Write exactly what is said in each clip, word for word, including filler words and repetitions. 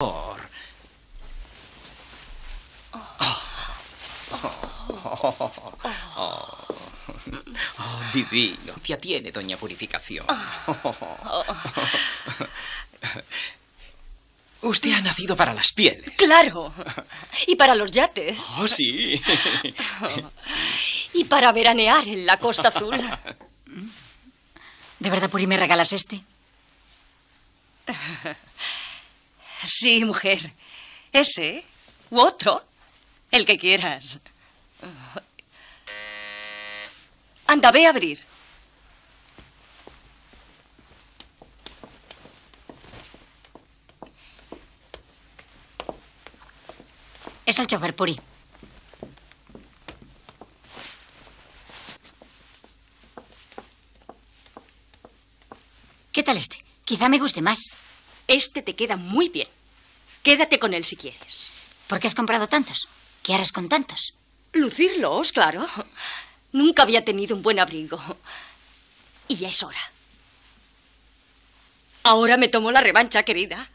Oh, oh, oh, divino, se atiene, doña Purificación. Oh, oh. Usted ha nacido para las pieles. Claro, y para los yates. Oh, sí. Y para veranear en la Costa Azul. ¿De verdad, Puri, me regalas este? Sí, mujer. Ese u otro, el que quieras. Anda, ve a abrir. Es el chofer, Puri. ¿Qué tal este? Quizá me guste más. Este te queda muy bien. Quédate con él si quieres. ¿Por qué has comprado tantos? ¿Qué harás con tantos? Lucirlos, claro. Nunca había tenido un buen abrigo. Y ya es hora. Ahora me tomo la revancha, querida.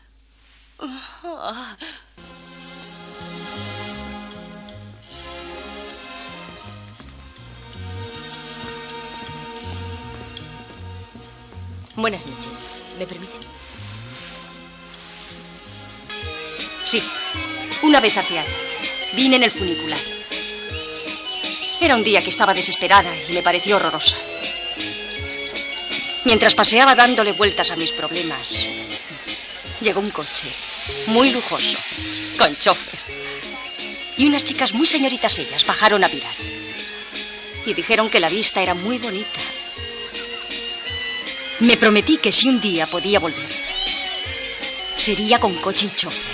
Buenas noches. ¿Me permiten? Sí. Una vez hace años vine en el funicular. Era un día que estaba desesperada y me pareció horrorosa. Mientras paseaba dándole vueltas a mis problemas, llegó un coche muy lujoso, con chofer. Y unas chicas muy señoritas ellas bajaron a mirar. Y dijeron que la vista era muy bonita. Me prometí que si un día podía volver, sería con coche y chofer.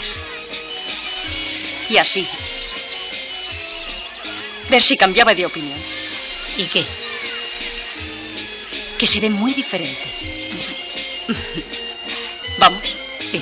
Y así, ver si cambiaba de opinión. ¿Y qué? Que se ve muy diferente. ¿Vamos? Sí.